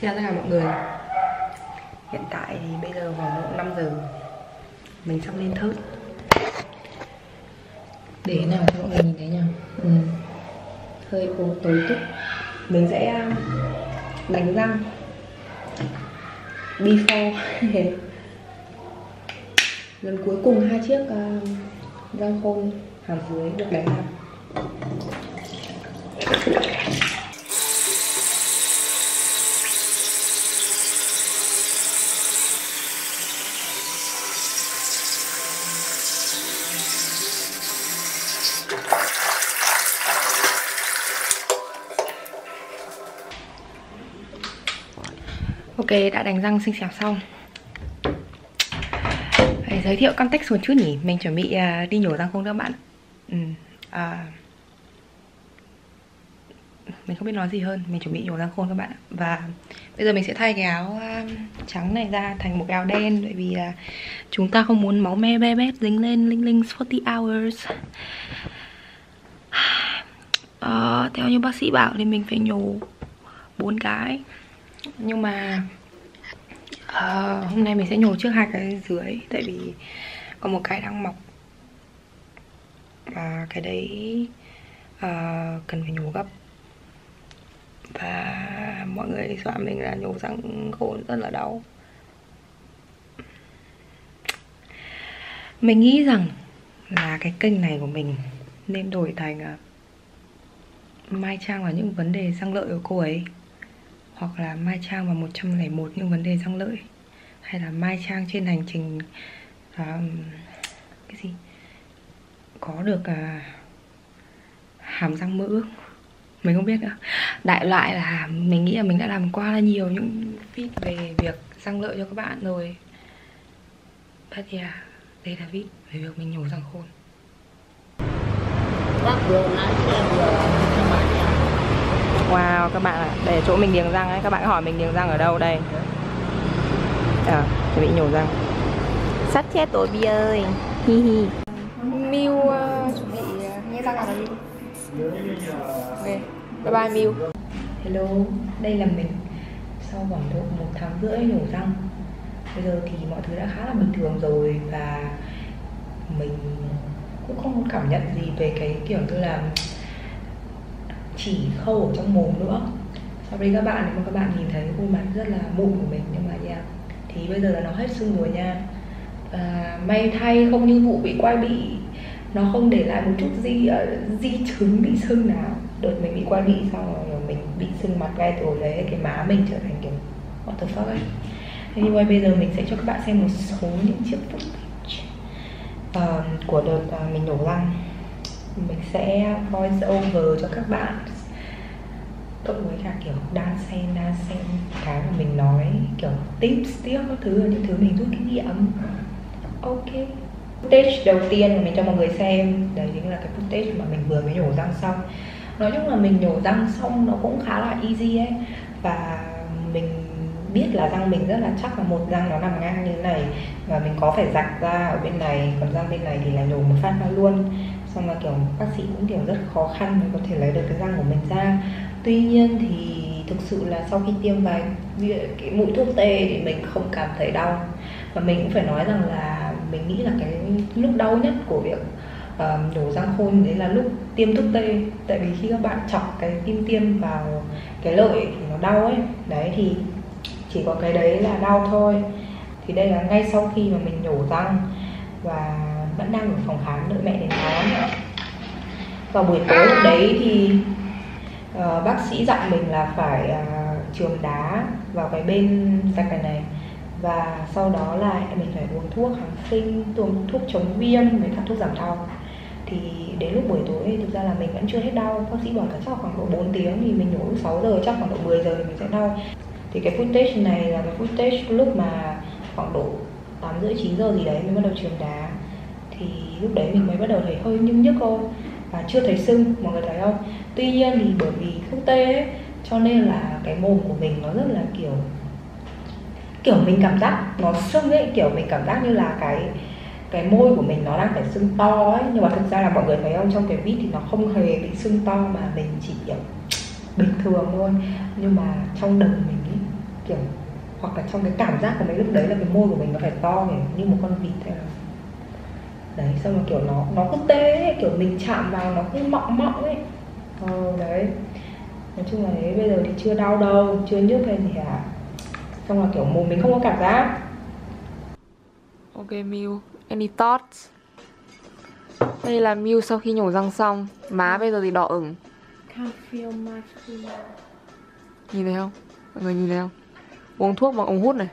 Xin chào tất cả mọi người. Hiện tại thì bây giờ vào độ 5 giờ mình sắp lên thớt. Để nào cho mọi người nhìn thấy nha. Hơi tối túc. Mình sẽ đánh răng before lần cuối cùng hai chiếc răng khôn hàm dưới được đánh răng. Ok, đã đánh răng xinh xẻo xong. Để giới thiệu context một chút nhỉ. Mình chuẩn bị đi nhổ răng khôn các bạn. Mình không biết nói gì hơn. Mình chuẩn bị nhổ răng khôn các bạn. Và bây giờ mình sẽ thay cái áo trắng này ra thành một cái áo đen. Bởi vì chúng ta không muốn máu me be bét dính lên linh linh 40 hours. Theo như bác sĩ bảo thì mình phải nhổ 4 cái. Nhưng mà hôm nay mình sẽ nhổ trước hai cái dưới, tại vì có một cái đang mọc và cái đấy cần phải nhổ gấp. Và mọi người dọa mình là nhổ răng khôn rất là đau. Mình nghĩ rằng là cái kênh này của mình nên đổi thành Mai Trang và những vấn đề răng lợi của cô ấy, hoặc là Mai Trang và 101 những vấn đề răng lợi, hay là Mai Trang trên hành trình cái gì có được hàm răng mơ ước. Mình không biết nữa. Đại loại là mình nghĩ là mình đã làm qua nhiều những feed về việc răng lợi cho các bạn rồi. Thế thì đây là feed về việc mình nhổ răng khôn. Wow các bạn ạ, để chỗ mình niềng răng ấy, các bạn hỏi mình niềng răng ở đâu đây? Bị nhổ răng. Sắt chết rồi Bi ơi. Hi hi. Miu chuẩn bị nghe răng nào đi. Ok, bye bye Miu. Hello, đây là mình sau khoảng độ 1 tháng rưỡi nhổ răng. Bây giờ thì mọi thứ đã khá là bình thường rồi và mình cũng không cảm nhận gì về cái kiểu như là chỉ khâu ở trong mồm nữa. Sau đây các bạn, nếu mà các bạn nhìn thấy khuôn mặt rất là mụn của mình, nhưng mà nha, thì bây giờ là nó hết sưng rồi nha. Và may thay không như vụ bị quai bị, nó không để lại một chút di chứng bị sưng nào. Đợt mình bị quai bị xong rồi mình bị sưng mặt ngay từ đấy, cái má mình trở thành cái what the fuck ấy. Thế nhưng mà bây giờ mình sẽ cho các bạn xem một số những chiếc của đợt mình nhổ răng. Mình sẽ voice over cho các bạn cộng với cả kiểu đan xen cái mà mình nói, kiểu tips tiếp các thứ, những thứ mình rút kinh nghiệm. Ok, footage đầu tiên mình cho mọi người xem đấy chính là cái footage mà mình vừa mới nhổ răng xong. Nói chung là mình nhổ răng xong nó cũng khá là easy ấy, và mình biết là răng mình rất là chắc, là một răng nó nằm ngang như thế này và mình có phải rạch ra ở bên này, còn răng bên này thì là nhổ một phát ra luôn. Xong là kiểu bác sĩ cũng kiểu rất khó khăn mới có thể lấy được cái răng của mình ra. Tuy nhiên thì thực sự là sau khi tiêm vài cái mũi thuốc tê thì mình không cảm thấy đau. Và mình cũng phải nói rằng là mình nghĩ là cái lúc đau nhất của việc nhổ răng khôn đấy là lúc tiêm thuốc tê. Tại vì khi các bạn chọc cái tiêm vào cái lợi thì nó đau ấy. Đấy thì chỉ có cái đấy là đau thôi. Thì đây là ngay sau khi mà mình nhổ răng và vẫn đang ở phòng khám đợi mẹ đến khám. Vào buổi tối lúc đấy thì bác sĩ dặn mình là phải chườm đá vào cái bên rạch này này, và sau đó là mình phải uống thuốc kháng sinh, uống thuốc chống viêm với cả thuốc giảm đau. Thì đến lúc buổi tối thì thực ra là mình vẫn chưa hết đau. Bác sĩ bảo là chắc khoảng độ 4 tiếng thì mình nhổ lúc 6 giờ, chắc khoảng độ 10 giờ thì mình sẽ đau. Thì cái footage này là cái footage lúc mà khoảng độ 8 rưỡi 9 giờ gì đấy mình bắt đầu chườm đá. Thì lúc đấy mình mới bắt đầu thấy hơi nhức thôi và chưa thấy sưng, mọi người thấy không? Tuy nhiên thì bởi vì thuốc tê ấy, cho nên là cái mồm của mình nó rất là kiểu mình cảm giác nó sưng ấy, kiểu mình cảm giác như là cái môi của mình nó đang phải sưng to ấy. Nhưng mà thực ra là mọi người thấy không, trong cái vít thì nó không hề bị sưng to mà mình chỉ kiểu bình thường thôi. Nhưng mà trong đầu mình ấy, kiểu, hoặc là trong cái cảm giác của mình lúc đấy là cái môi của mình nó phải to như một con vịt thế nào đấy, xong rồi kiểu nó cứ tê ấy, kiểu mình chạm vào nó cứ mọng mọng ấy. Đấy, nói chung là đấy, bây giờ thì chưa đau đâu, chưa nhức lên gì cả, xong là kiểu mồm mình không có cảm giác. Ok Miu, any thoughts? Đây là Miu sau khi nhổ răng xong, má bây giờ thì đỏ ửng. Nhìn thấy không? Mọi người nhìn thấy không? Uống thuốc bằng ống hút này.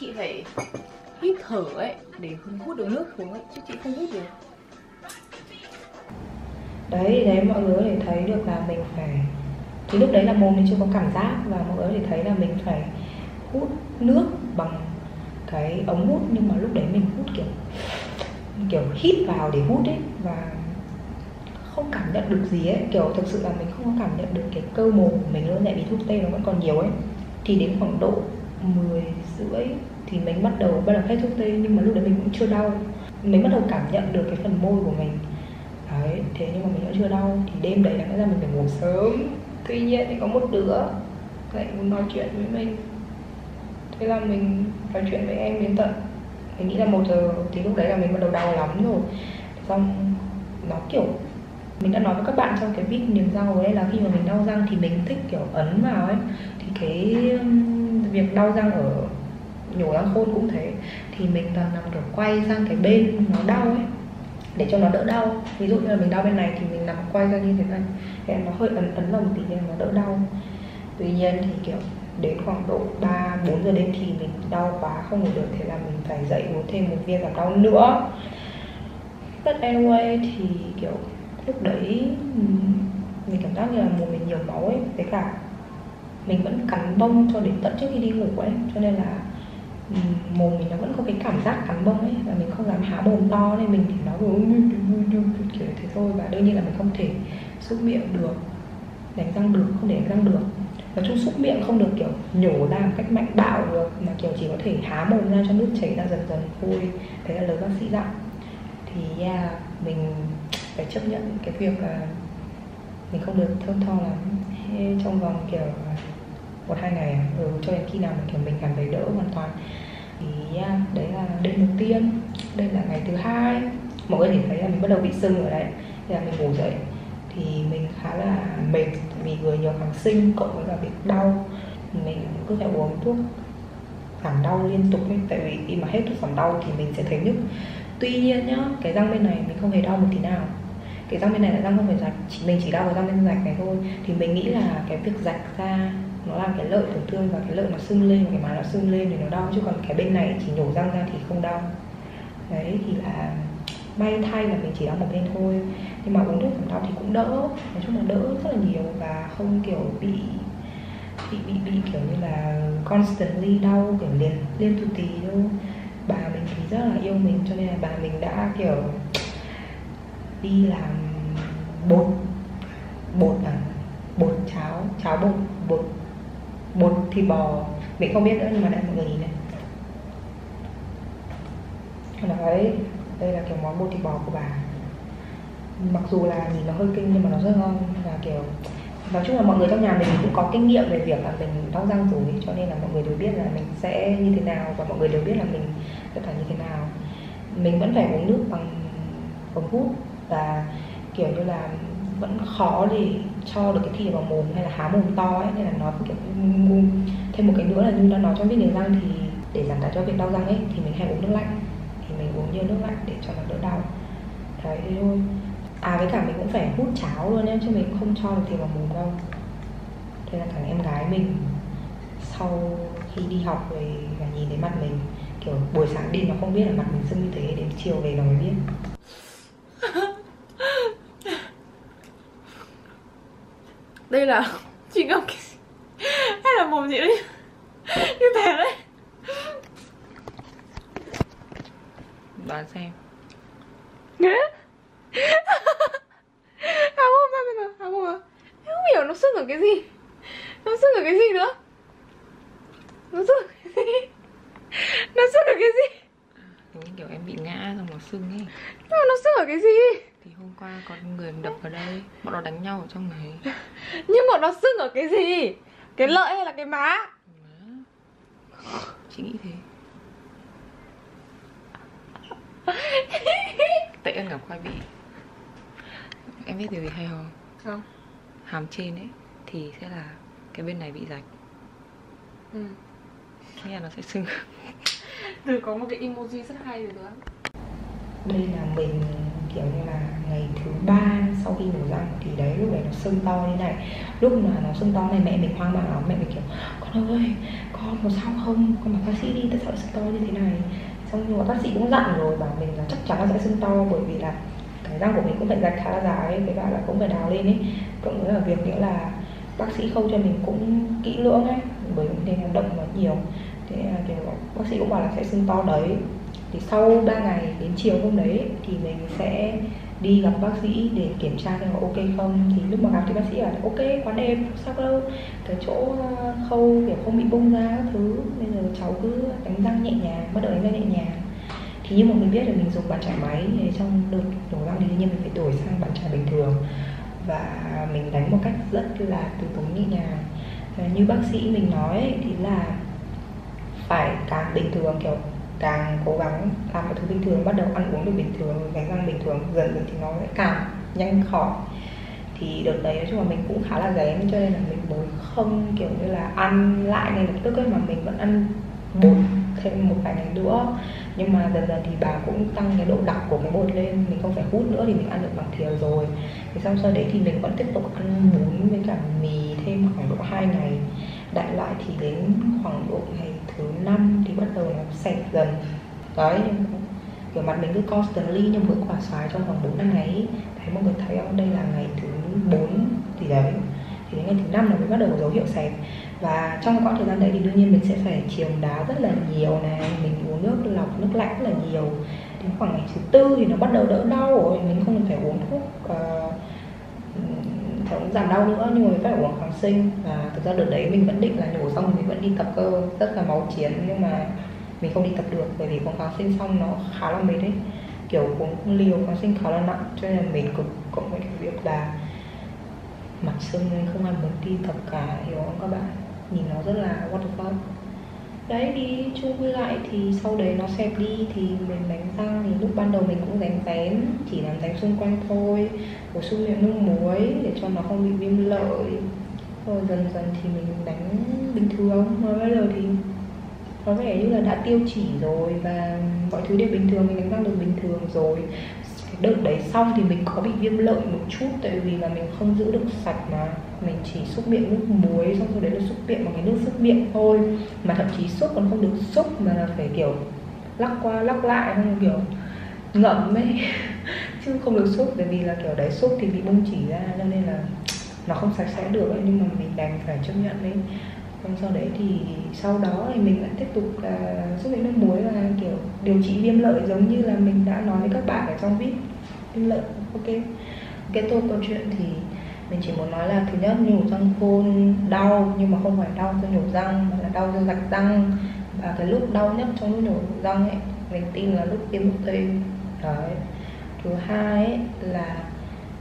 Chị phải hít thở ấy để hút được nước xuống ấy, chứ chị không hút được. Đấy, đấy mọi người để thấy được là mình phải, thì lúc đấy là mồm mình chưa có cảm giác, và mọi người để thấy là mình phải hút nước bằng cái ống hút, nhưng mà lúc đấy mình hút kiểu hít vào để hút ấy, và không cảm nhận được gì ấy, kiểu thực sự là mình không có cảm nhận được cái cơ mồm của mình luôn, tại vì thuốc tê nó vẫn còn nhiều ấy. Thì đến khoảng độ 10 rưỡi thì mình bắt đầu hết thuốc tê, nhưng mà lúc đấy mình cũng chưa đau, mình bắt đầu cảm nhận được cái phần môi của mình đấy, thế nhưng mà mình vẫn chưa đau. Thì đêm đấy đáng lẽ ra mình phải ngủ sớm, tuy nhiên thì có một đứa lại muốn nói chuyện với mình, thế là mình nói chuyện với em đến tận, mình nghĩ là 1 giờ, thì lúc đấy là mình bắt đầu đau lắm rồi. Xong nó kiểu, mình đã nói với các bạn trong cái video niềng răng rồi đấy, là khi mà mình đau răng thì mình thích kiểu ấn vào ấy, thì cái việc đau răng ở nhổ răng khôn cũng thế, thì mình toàn nằm kiểu quay sang cái bên nó đau ấy để cho nó đỡ đau. Ví dụ như là mình đau bên này thì mình nằm quay ra như thế này để nó hơi ấn vào một tí để nó đỡ đau. Tuy nhiên thì kiểu đến khoảng độ 3-4 giờ đêm thì mình đau quá không ngủ được, thế là mình phải dậy uống thêm một viên giảm đau nữa. But anyway thì kiểu lúc đấy mình cảm giác như là mồm mình nhiều máu ấy, với cả mình vẫn cắn bông cho đến tận trước khi đi ngủ ấy, cho nên là mồm mình nó vẫn có cái cảm giác cắn bông ấy, và mình không dám há mồm to nên mình thì nó kiểu thế thôi, và đương nhiên là mình không thể xúc miệng được, đánh răng được, không thể đánh răng được. Nói chung xúc miệng không được kiểu nhổ ra một cách mạnh bạo được, mà kiểu chỉ có thể há mồm ra cho nước chảy ra dần dần thôi, thế là lời bác sĩ dặn. Thì mình phải chấp nhận cái việc là mình không được thơm tho lắm trong vòng kiểu 1-2 ngày, cho đến khi nào mà kiểu mình cảm thấy đỡ hoàn toàn. Thì đấy là đêm đầu tiên, đây là ngày thứ 2, mọi người thấy là mình bắt đầu bị sưng ở đấy, thì là mình ngủ dậy thì mình khá là mệt, vì vừa nhiều kháng sinh cộng với cả việc đau, mình cứ phải uống thuốc giảm đau liên tục ấy, tại vì khi mà hết thuốc giảm đau thì mình sẽ thấy nhức. Tuy nhiên nhá, cái răng bên này mình không hề đau một tí nào, cái răng bên này là răng không phải rạch, mình chỉ đau cái răng bên rạch này thôi. Thì mình nghĩ là cái việc rạch ra nó làm cái lợi tổn thương, và cái lợi nó sưng lên, và cái má nó sưng lên thì nó đau, chứ còn cái bên này chỉ nhổ răng ra thì không đau. Đấy thì là may thay là mình chỉ đau một bên thôi, nhưng mà uống thuốc giảm đau thì cũng đỡ, nói chung là đỡ rất là nhiều, và không kiểu bị kiểu như là constantly đau kiểu liên tục tí đâu. Bà mình thì rất là yêu mình, cho nên là bà mình đã kiểu đi làm bột cháo bột thịt bò, mình không biết nữa, nhưng mà đây mọi người nhìn này. Đấy, đây là kiểu món bột thịt bò của bà, mặc dù là nhìn nó hơi kinh nhưng mà nó rất ngon. Và kiểu nói chung là mọi người trong nhà mình cũng có kinh nghiệm về việc là mình đau răng rồi, cho nên là mọi người đều biết là mình sẽ như thế nào, và mọi người đều biết là mình sẽ phải như thế nào. Mình vẫn phải uống nước bằng ống hút, và kiểu như là vẫn khó để cho được cái thìa vào mồm hay là há mồm to ấy, nên là nó kiểu thêm một cái nữa là như đã nói trong video niềng răng, thì để giảm tải cho việc đau răng ấy thì mình hay uống nước lạnh, thì mình uống nhiều nước lạnh để cho nó đỡ đau. Đấy thôi. À với cả mình cũng phải hút cháo luôn em, chứ mình không cho được thìa vào mồm đâu. Thế là thằng em gái mình sau khi đi học về và nhìn thấy mặt mình, kiểu buổi sáng đi nó không biết là mặt mình sưng như thế, đến chiều về nó mới biết. Đây là chị Ngọc hay là mồm chị đấy như thế đấy, đoán xem. Không hiểu nó sưng ở cái gì, nó sưng ở cái gì nữa, nó sưng ở cái gì, đúng kiểu em bị ngã xong nó sưng ấy, nó sưng ở cái gì thì không qua có người đập vào đây. Bọn nó đánh nhau ở trong này. Nhưng bọn nó sưng ở cái gì? Cái lợi hay là cái má? Má. Chị nghĩ thế. Tệ hơn cả khoai bị. Em biết điều gì hay không? Không. Hàm trên ấy thì sẽ là cái bên này bị rạch. Ừ. Thế là nó sẽ sưng. Từ có một cái emoji rất hay rồi đó. Đây là mình kiểu như là ngày thứ 3 sau khi mổ răng thì đấy, lúc đấy nó sưng to như này. Lúc mà nó sưng to này mẹ mình hoang mang lắm, mẹ mình kiểu con ơi, con có sao không? Con bảo bác sĩ đi, tại sao sưng to như thế này? Xong rồi bác sĩ cũng dặn rồi, bảo mình là chắc chắn là sẽ sưng to bởi vì là cái răng của mình cũng phải rạch khá là dài, với cả là cũng phải đào lên ấy. Cộng với là việc nghĩa là bác sĩ khâu cho mình cũng kỹ lưỡng ấy, bởi vì mình động nó nhiều. Thế là kiểu bác sĩ cũng bảo là sẽ sưng to đấy. Thì sau 3 ngày đến chiều hôm đấy thì mình sẽ đi gặp bác sĩ để kiểm tra xem có ok không. Thì lúc mà gặp thì bác sĩ bảo là ok, quá đẹp, sao đâu, cái chỗ khâu kiểu không bị bung ra các thứ. Bây giờ cháu cứ đánh răng nhẹ nhàng, bắt đầu đánh răng nhẹ nhàng. Thì như mà mình biết là mình dùng bàn chải máy trong đợt đổ răng thì đương nhiên mình phải đổi sang bàn chải bình thường. Và mình đánh một cách rất là từ tốn nhẹ nhàng. Và như bác sĩ mình nói ấy, thì là phải càng bình thường, kiểu càng cố gắng làm mọi thứ bình thường, bắt đầu ăn uống được bình thường, đánh răng bình thường, dần dần thì nó sẽ càng nhanh khỏi. Thì đợt đấy nói chung là mình cũng khá là rén, cho nên là mình mới không kiểu như là ăn lại ngay lập tức ấy, mà mình vẫn ăn bột thêm một vài ngày nữa. Nhưng mà dần dần thì bà cũng tăng cái độ đặc của cái bột lên, mình không phải hút nữa thì mình ăn được bằng thìa rồi. Thì xong sau đấy thì mình vẫn tiếp tục ăn bún với cả mì thêm khoảng độ 2 ngày. Đại loại thì đến khoảng độ ngày thứ 5 thì bắt đầu nó sạch dần. Đấy, kiểu mặt mình cứ constantly như một quả xoài trong khoảng 4-5 ngày ấy. Thấy mọi người thấy không? Đây là ngày thứ 4 thì đấy. Thì đến ngày thứ 5 là mới bắt đầu dấu hiệu sạch. Và trong quãng thời gian đấy thì đương nhiên mình sẽ phải chiều đá rất là nhiều này. Mình uống nước lọc, nước lạnh rất là nhiều. Đến khoảng ngày thứ 4 thì nó bắt đầu đỡ đau rồi. Mình không phải uống thuốc giảm đau nữa, nhưng mà mình phải uống kháng sinh. Và thực ra đợt đấy mình vẫn định là nhổ xong mình vẫn đi tập cơ, rất là máu chiến, nhưng mà mình không đi tập được bởi vì uống kháng sinh xong nó khá là mệt ấy, kiểu uống liều kháng sinh khá là nặng, cho nên là mình cực. Cộng với cái việc là mặt sưng nên không ai muốn đi tập cả, hiểu không các bạn? Nhìn nó rất là what the fuck. Đấy, đi chui lại thì sau đấy nó xẹp đi thì mình đánh răng. Thì lúc ban đầu mình cũng rén rén, chỉ làm rén xung quanh thôi, bổ sung miệng nước muối để cho nó không bị viêm lợi. Rồi dần dần thì mình đánh bình thường. Nói bây giờ thì có vẻ như là đã tiêu chỉ rồi và mọi thứ đều bình thường, mình đánh răng được bình thường rồi. Đợt đấy xong thì mình có bị viêm lợi một chút, tại vì là mình không giữ được sạch mà. Mình chỉ xúc miệng nước muối, xong rồi đấy là xúc miệng bằng cái nước xúc miệng thôi. Mà thậm chí xúc còn không được xúc, mà là phải kiểu lắc qua lắc lại, không kiểu ngậm ấy. Chứ không được xúc, bởi vì là kiểu đấy xúc thì bị bung chỉ ra, cho nên là nó không sạch sẽ được ấy. Nhưng mà mình đành phải chấp nhận đấy. Còn sau đấy thì sau đó thì mình lại tiếp tục xúc miệng nước muối và kiểu điều trị viêm lợi giống như là mình đã nói với các bạn ở trong vít viêm lợi. Ok, kết thúc câu chuyện thì mình chỉ muốn nói là thứ nhất, nhổ răng khôn đau nhưng mà không phải đau do nhổ răng mà là đau do rạch răng. Và cái lúc đau nhất trong lúc nhổ răng ấy, mình tin là lúc tiêm thuốc tê. Đấy. Thứ hai ấy là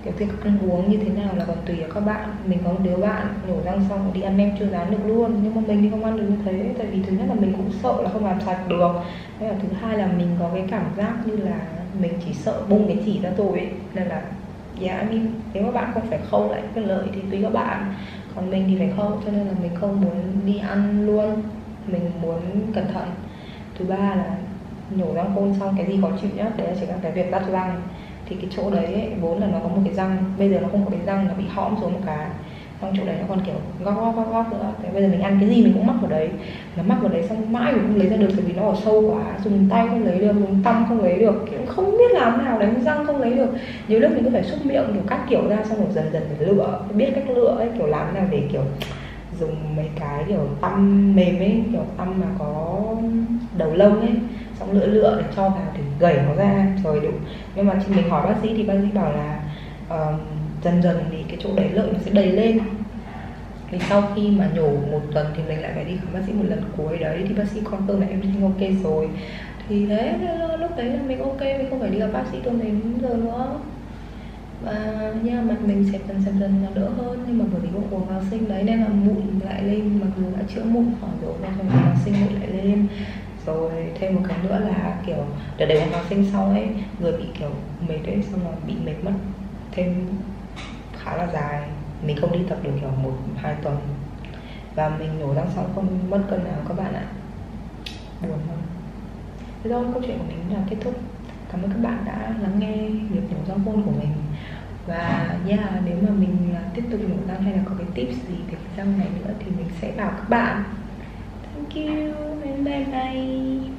cái việc ăn uống như thế nào là còn tùy các bạn. Mình có một đứa bạn nhổ răng xong đi ăn nem chưa rán được luôn, nhưng mà mình thì không ăn được như thế, tại vì thứ nhất là mình cũng sợ là không làm sạch được. Thế là thứ hai là mình có cái cảm giác như là mình chỉ sợ bung cái chỉ ra rồi ấy. Nên là nếu mà bạn không phải khâu lại cái lợi thì tùy các bạn, còn mình thì phải khâu, cho nên là mình không muốn đi ăn luôn, mình muốn cẩn thận. Thứ ba là nhổ răng khôn xong cái gì khó chịu nhất đấy là chỉ là cái việc đắt răng. Thì cái chỗ đấy ấy, vốn là nó có một cái răng, bây giờ nó không có cái răng, nó bị hõm xuống một cái, xong chỗ đấy nó còn kiểu góp nữa. Thế bây giờ mình ăn cái gì mình cũng mắc vào đấy, nó mắc vào đấy xong mãi mình không lấy ra được, bởi vì nó ở sâu quá, dùng tay không lấy được, dùng tăm không lấy được, kiểu không biết làm nào đánh răng không lấy được. Nhiều lúc mình cứ phải xúc miệng kiểu các kiểu ra, xong rồi dần dần phải lựa, biết cách lựa ấy, kiểu làm nào để kiểu dùng mấy cái kiểu tăm mềm ấy, kiểu tăm mà có đầu lông ấy, xong lựa để cho vào để gẩy nó ra rồi đủ. Nhưng mà khi mình hỏi bác sĩ thì bác sĩ bảo là dần dần thì cái chỗ đấy lợi nó sẽ đầy lên. Thì sau khi mà nhổ 1 tuần thì mình lại phải đi khám bác sĩ một lần cuối đấy, thì bác sĩ confirm là em thấy ok rồi. Thì đấy, lúc đấy là mình ok, mình không phải đi gặp bác sĩ từ đến giờ nữa. và mặt mình sẹp dần là đỡ hơn, nhưng mà bởi vì bộ vào sinh đấy nên là mụn lại lên, mặc dù đã chữa mụn khỏi rồi nhưng mà vào sinh mụn lại lên. Rồi thêm một cái nữa là kiểu đợt đấy vào sinh sau ấy, người bị kiểu mệt đấy, xong rồi bị mệt mất thêm khá là dài, mình không đi tập được kiểu 1-2 tuần và mình nổ răng xong không mất cân nào các bạn ạ, buồn không? Thế thôi, câu chuyện của mình là kết thúc. Cảm ơn các bạn đã lắng nghe việc nhổ răng khôn của mình. Và nếu mà mình tiếp tục nhổ răng hay là có cái tips gì về răng này nữa thì mình sẽ bảo các bạn. Thank you and bye bye.